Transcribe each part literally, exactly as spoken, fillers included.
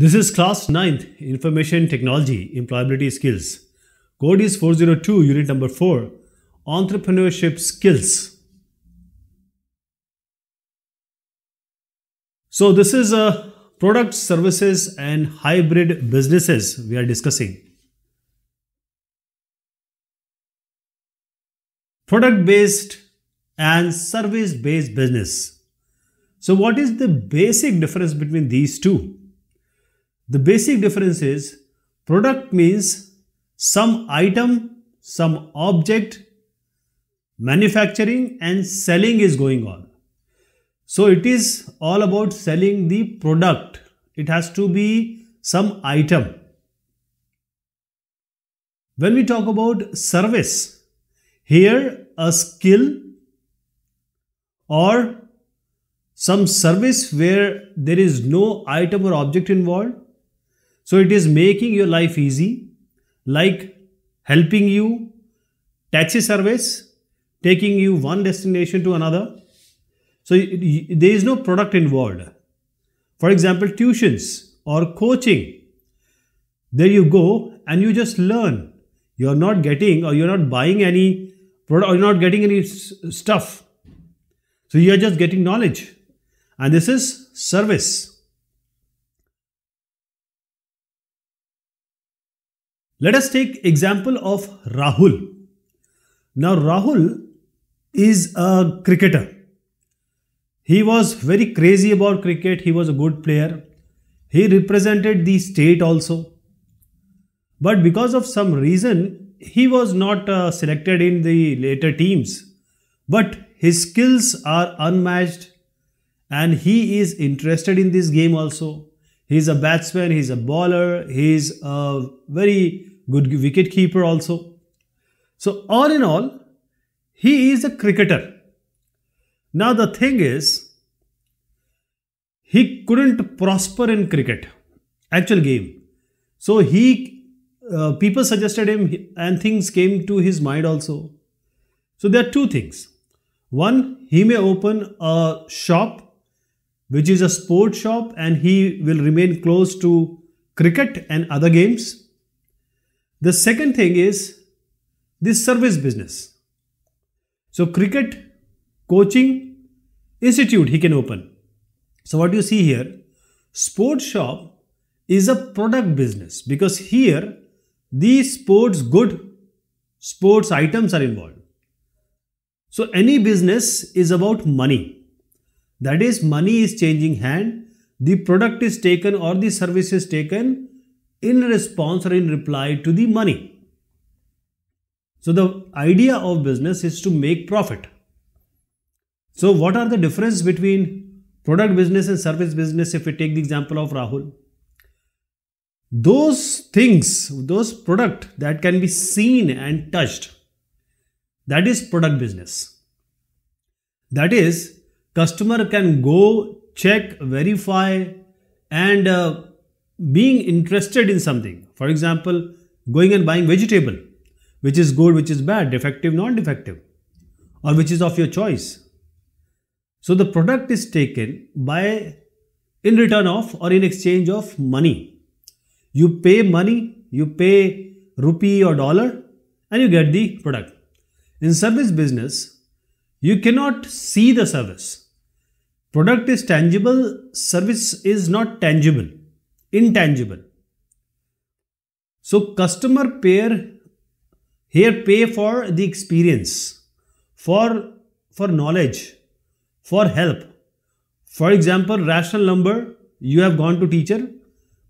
This is class ninth, Information Technology Employability Skills. Code is four zero two, unit number four, Entrepreneurship Skills. So this is a product, services and hybrid businesses we are discussing. Product-based and service-based business. So what is the basic difference between these two? The basic difference is product means some item, some object, manufacturing and selling is going on. So it is all about selling the product. It has to be some item. When we talk about service, here a skill or some service where there is no item or object involved. So it is making your life easy, like helping you, taxi service, taking you one destination to another. So there is no product involved. For example, tuitions or coaching. There you go and you just learn. You are not getting or you are not buying any product or you are not getting any stuff. So you are just getting knowledge. And this is service. Let us take example of Rahul. Now Rahul is a cricketer. He was very crazy about cricket. He was a good player. He represented the state also. But because of some reason, he was not uh, selected in the later teams. But his skills are unmatched and he is interested in this game also. He is a batsman, he is a bowler, he is a very good wicket keeper also. So all in all, he is a cricketer. Now the thing is, he couldn't prosper in cricket, actual game. So he, uh, people suggested him and things came to his mind also. So there are two things. One, he may open a shop which is a sports shop and he will remain close to cricket and other games. The second thing is this service business. So cricket coaching institute he can open. So what you see here, sports shop is a product business because here the sports good, sports items are involved. So any business is about money. That is, money is changing hand, the product is taken or the service is taken in response or in reply to the money. So the idea of business is to make profit. So what are the difference between product business and service business if we take the example of Rahul? Those things, those product that can be seen and touched, that is product business. That is, customer can go, check, verify and uh, being interested in something. For example, going and buying vegetable, which is good, which is bad, defective, non-defective, or which is of your choice. So the product is taken by in return of or in exchange of money. You pay money, you pay rupee or dollar and you get the product. In service business, you cannot see the service. Product is tangible, service is not tangible, intangible. So customer pair here pay for the experience, for, for knowledge, for help. For example, rational number, you have gone to teacher,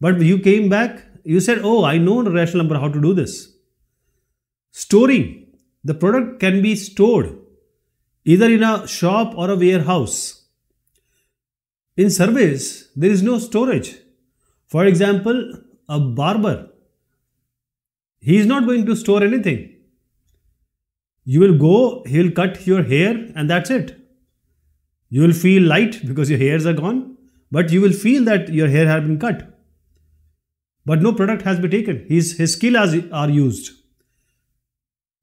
but you came back, you said, oh, I know the rational number, how to do this. Storing, the product can be stored either in a shop or a warehouse. In service, there is no storage. For example, a barber, he is not going to store anything. You will go, he will cut your hair and that's it. You will feel light because your hairs are gone, but you will feel that your hair has been cut. But no product has been taken. His, his skill has, are used.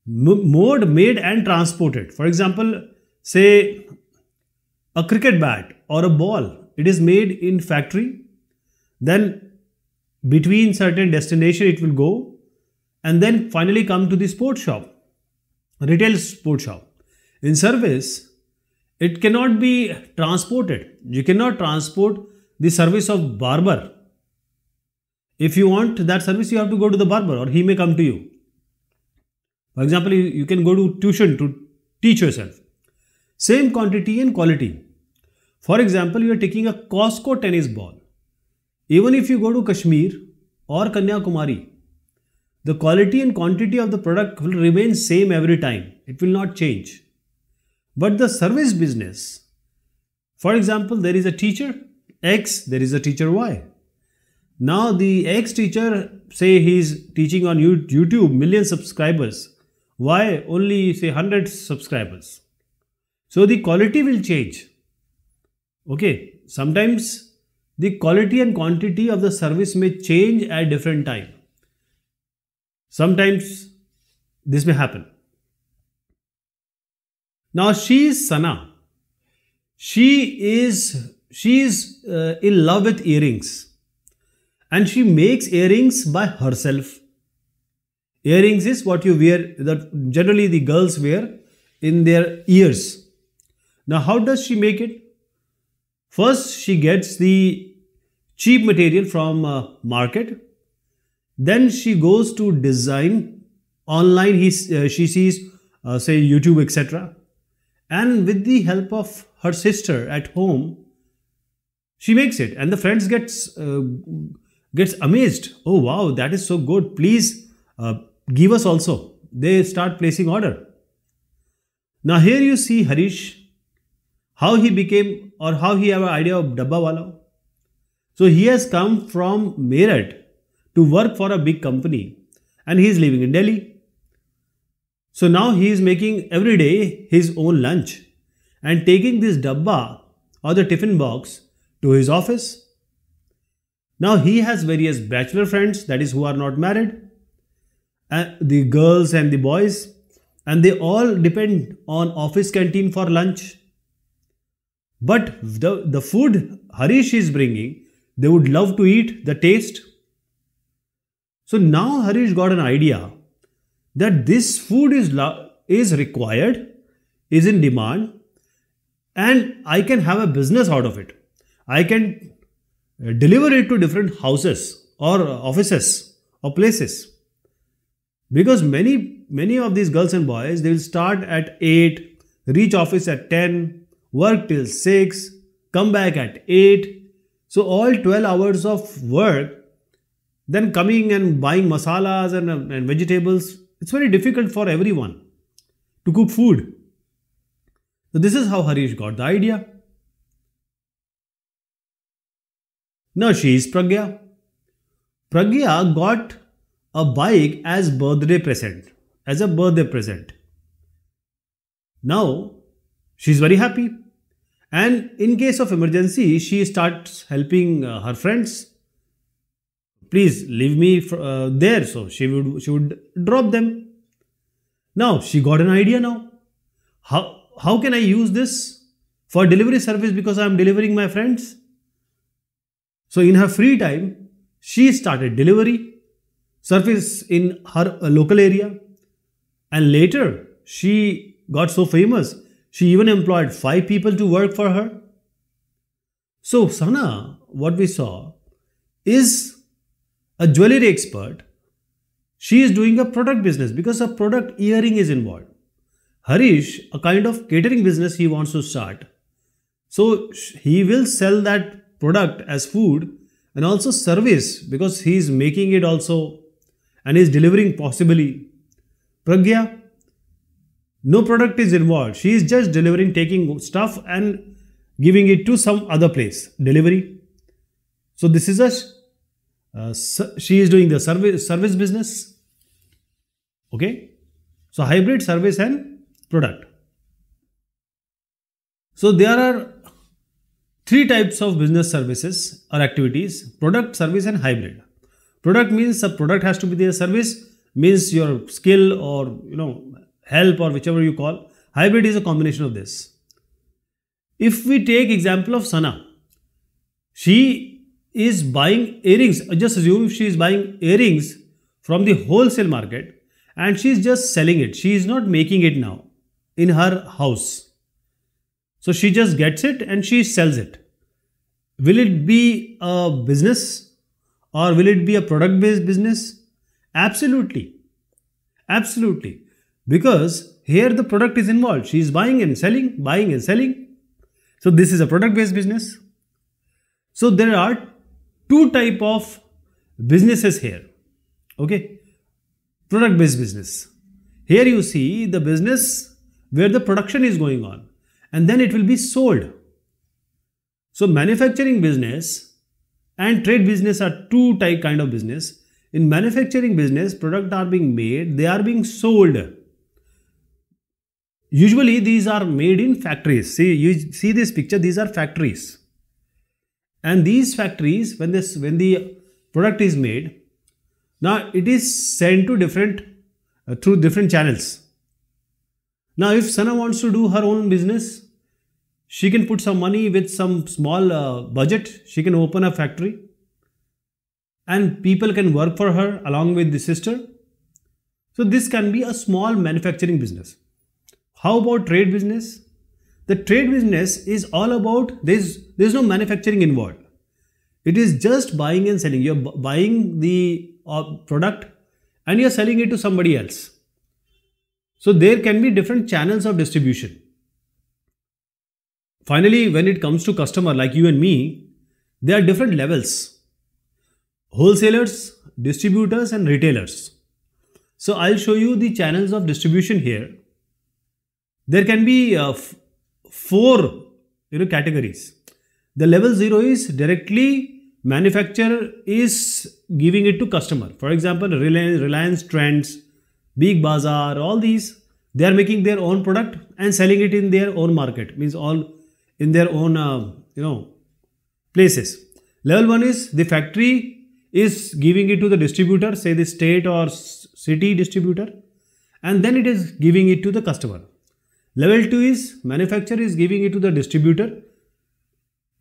Mode, made and transported. For example, say a cricket bat or a ball, it is made in factory, then between certain destination it will go, and then finally come to the sport shop, retail sport shop. In service, it cannot be transported. You cannot transport the service of barber. If you want that service, you have to go to the barber, or he may come to you. For example, you can go to tuition to teach yourself. Same quantity and quality. For example, you are taking a Costco tennis ball. Even if you go to Kashmir or Kanyakumari, the quality and quantity of the product will remain same every time. It will not change. But the service business, for example, there is a teacher X, there is a teacher Y. Now the X teacher, say he is teaching on YouTube, million subscribers. Y only say one hundred subscribers. So the quality will change. Okay, sometimes the quality and quantity of the service may change at different time. Sometimes this may happen. Now she is Sana. She is she is uh, in love with earrings. And she makes earrings by herself. Earrings is what you wear, that generally the girls wear in their ears. Now how does she make it? First she gets the cheap material from uh, market. Then she goes to design online. He, uh, she sees uh, say YouTube, et cetera. And with the help of her sister at home, she makes it, and the friends gets uh, gets amazed. Oh wow, that is so good. Please uh, give us also. They start placing order. Now here you see Harish, how he became or how he have an idea of Dabba Wala. So he has come from Meerut to work for a big company, and he is living in Delhi. So now he is making every day his own lunch and taking this Dabba or the tiffin box to his office. Now he has various bachelor friends, that is who are not married, uh, the girls and the boys, and they all depend on office canteen for lunch. But the, the food Harish is bringing, they would love to eat the taste. So now Harish got an idea that this food is, is required, is in demand, and I can have a business out of it. I can deliver it to different houses or offices or places, because many many of these girls and boys, they will start at eight, reach office at ten, work till six, come back at eight. So all twelve hours of work, then coming and buying masalas and, and vegetables. It's very difficult for everyone to cook food. So this is how Harish got the idea. Now she is Pragya. Pragya got a bike as birthday present, as a birthday present. Now she is very happy, and in case of emergency, she starts helping uh, her friends. Please leave me uh, there. So she would she would drop them. Now she got an idea. Now how how can I use this for delivery service, because I am delivering my friends. So in her free time, she started delivery service in her local area, and later she got so famous, she even employed five people to work for her. So Sana, what we saw, is a jewelry expert. She is doing a product business because a product earring is involved. Harish, a kind of catering business he wants to start. So he will sell that product as food and also service, because he is making it also and is delivering possibly. Pragya, no product is involved. She is just delivering, taking stuff and giving it to some other place, delivery. So this is a, uh, she is doing the service, service business. Okay. So hybrid service and product. So there are three types of business services or activities: product, service and hybrid. Product means a product has to be there. Service means your skill or, you know, help or whichever you call. Hybrid is a combination of this. If we take example of Sana, she is buying earrings, just assume she is buying earrings from the wholesale market and she is just selling it. She is not making it now in her house. So she just gets it and she sells it. Will it be a business or will it be a product-based business? Absolutely. Absolutely. Because here the product is involved. She is buying and selling, buying and selling. So this is a product-based business. So there are two type of businesses here. Okay. Product-based business. Here you see the business where the production is going on and then it will be sold. So manufacturing business and trade business are two type kind of business. In manufacturing business, products are being made, they are being sold. Usually these are made in factories. See, you see this picture, these are factories. And these factories, when this when the product is made, now it is sent to different uh, through different channels. Now if Sana wants to do her own business, she can put some money with some small uh, budget, she can open a factory. And people can work for her along with the sister. So this can be a small manufacturing business. How about trade business? The trade business is all about, there's, there's no manufacturing involved. It is just buying and selling. You're buying the uh, product and you're selling it to somebody else. So there can be different channels of distribution. Finally, when it comes to customer like you and me, there are different levels. Wholesalers, distributors and retailers. So I'll show you the channels of distribution here. There can be uh, four you know, categories. The level zero is directly manufacturer is giving it to customer. For example, Reliance, Reliance Trends, Big Bazaar, all these, they are making their own product and selling it in their own market. Means all in their own uh, you know places. Level one is the factory is giving it to the distributor, say the state or city distributor, and then it is giving it to the customer. Level two is manufacturer is giving it to the distributor,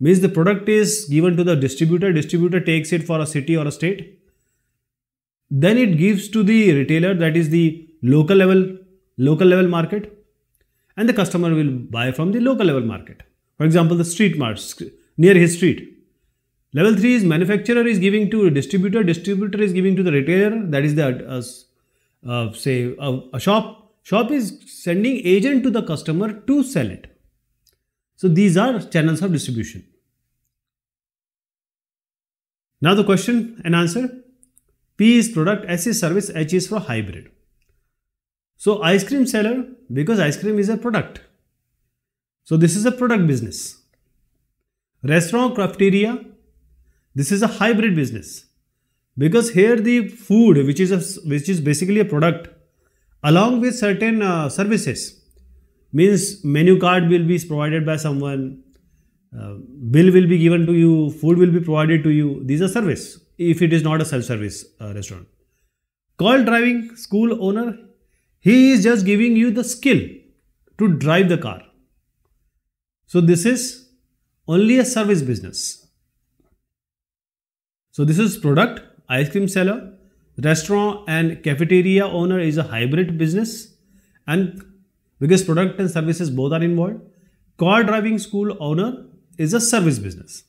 means the product is given to the distributor, distributor takes it for a city or a state. Then it gives to the retailer, that is the local level, local level market, and the customer will buy from the local level market. For example, the street market near his street. Level three is manufacturer is giving to distributor, distributor is giving to the retailer, that is the, uh, uh, say, uh, a shop. Shop is sending agent to the customer to sell it. So these are channels of distribution. Now the question and answer. P is product, S is service, H is for hybrid. So ice cream seller, because ice cream is a product. So this is a product business. Restaurant, cafeteria. This is a hybrid business because here the food, which is a, which is basically a product, along with certain uh, services, means menu card will be provided by someone, uh, bill will be given to you, food will be provided to you. These are service if it is not a self-service uh, restaurant. Call driving school owner, he is just giving you the skill to drive the car. So this is only a service business. So this is product, ice cream seller, restaurant and cafeteria owner is a hybrid business, and because product and services both are involved, car driving school owner is a service business.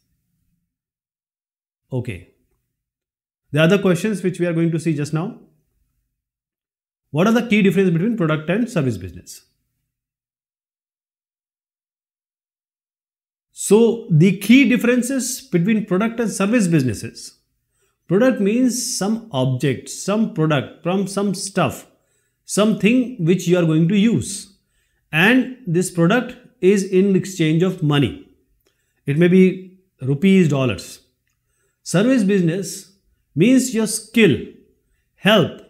Okay. The other questions which we are going to see just now. What are the key differences between product and service business? So the key differences between product and service businesses. Product means some object, some product from some stuff, something which you are going to use. And this product is in exchange of money. It may be rupees, dollars. Service business means your skill, help,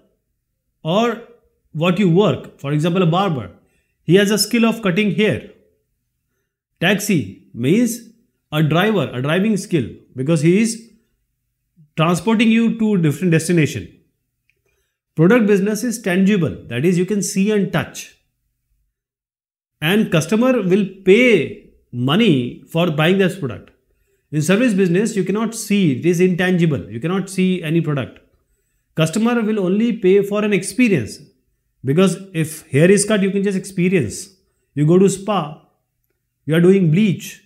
or what you work. For example, a barber, he has a skill of cutting hair. Taxi means a driver, a driving skill, because he is transporting you to different destination. Product business is tangible, that is you can see and touch. And customer will pay money for buying this product. In service business, you cannot see, it is intangible. You cannot see any product. Customer will only pay for an experience. Because if hair is cut, you can just experience. You go to spa, you are doing bleach.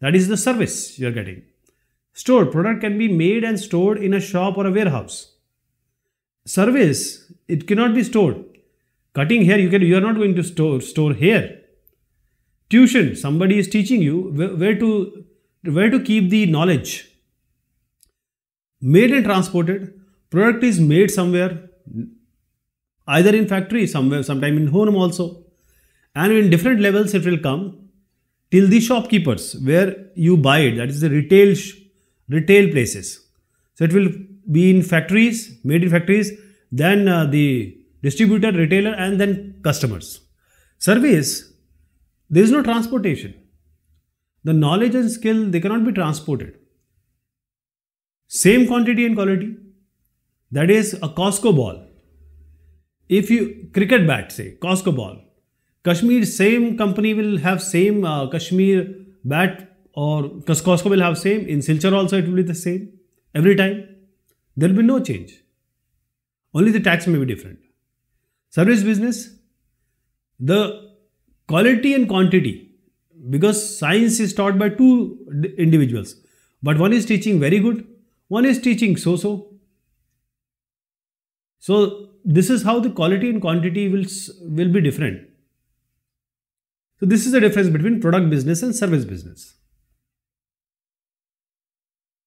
That is the service you are getting. Stored product can be made and stored in a shop or a warehouse. Service, it cannot be stored. Cutting hair, you can you are not going to store store hair. Tuition, somebody is teaching you where, where to where to keep the knowledge. Made and transported, product is made somewhere, either in factory, somewhere, sometime in home also, and in different levels it will come till the shopkeepers where you buy it. That is the retail retail places. So it will be in factories, made in factories, then uh, the distributor, retailer, and then customers. Service, there is no transportation. The knowledge and skill, they cannot be transported. Same quantity and quality. That is a Costco ball. If you, cricket bat say, Costco ball. Kashmir, same company will have same uh, Kashmir bat, or Costco will have same. In Silchar also it will be the same. Every time. There will be no change. Only the tax may be different. Service business, the quality and quantity, because science is taught by two individuals, but one is teaching very good, one is teaching so-so. So this is how the quality and quantity will, will be different. So this is the difference between product business and service business.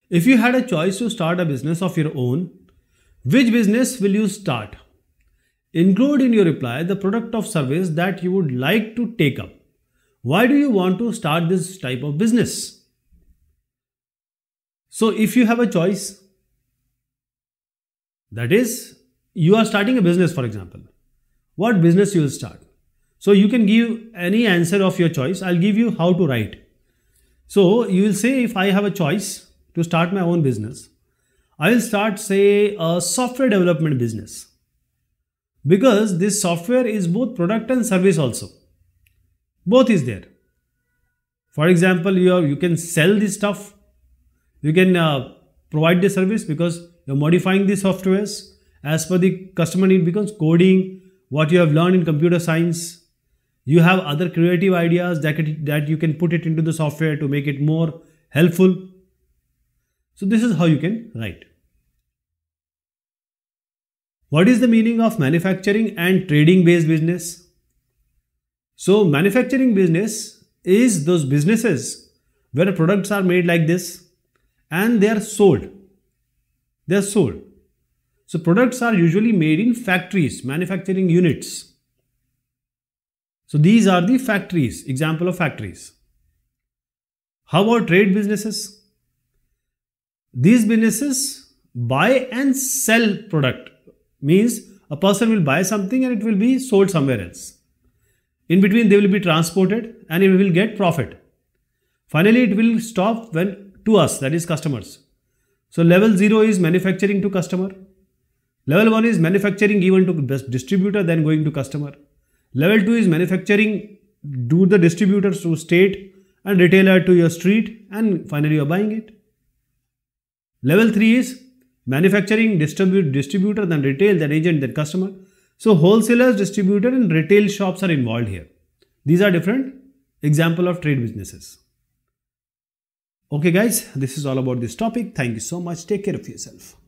If you had a choice to start a business of your own, which business will you start? Include in your reply the product or service that you would like to take up. Why do you want to start this type of business? So if you have a choice, that is, you are starting a business, for example, what business you will start? So you can give any answer of your choice. I'll give you how to write. So you will say, if I have a choice to start my own business, I will start, say, a software development business. Because this software is both product and service also. Both is there. For example, you, are, you can sell this stuff. You can uh, provide the service because you are modifying the softwares as per the customer need, because coding, what you have learned in computer science. You have other creative ideas that, it, that you can put it into the software to make it more helpful. So this is how you can write. What is the meaning of manufacturing and trading based business? So manufacturing business is those businesses where products are made like this and they are sold. They are sold. So products are usually made in factories, manufacturing units. So these are the factories, example of factories. How about trade businesses? These businesses buy and sell product. Means a person will buy something and it will be sold somewhere else. In between, they will be transported and it will get profit. Finally, it will stop when to us, that is customers. So level zero is manufacturing to customer. Level one is manufacturing even to distributor, then going to customer. Level two is manufacturing to the distributors to state and retailer to your street, and finally you are buying it. Level three is manufacturing, distribute, distributor, then retail, then agent, then customer. So wholesalers, distributor, and retail shops are involved here. These are different examples of trade businesses. Okay guys, this is all about this topic. Thank you so much. Take care of yourself.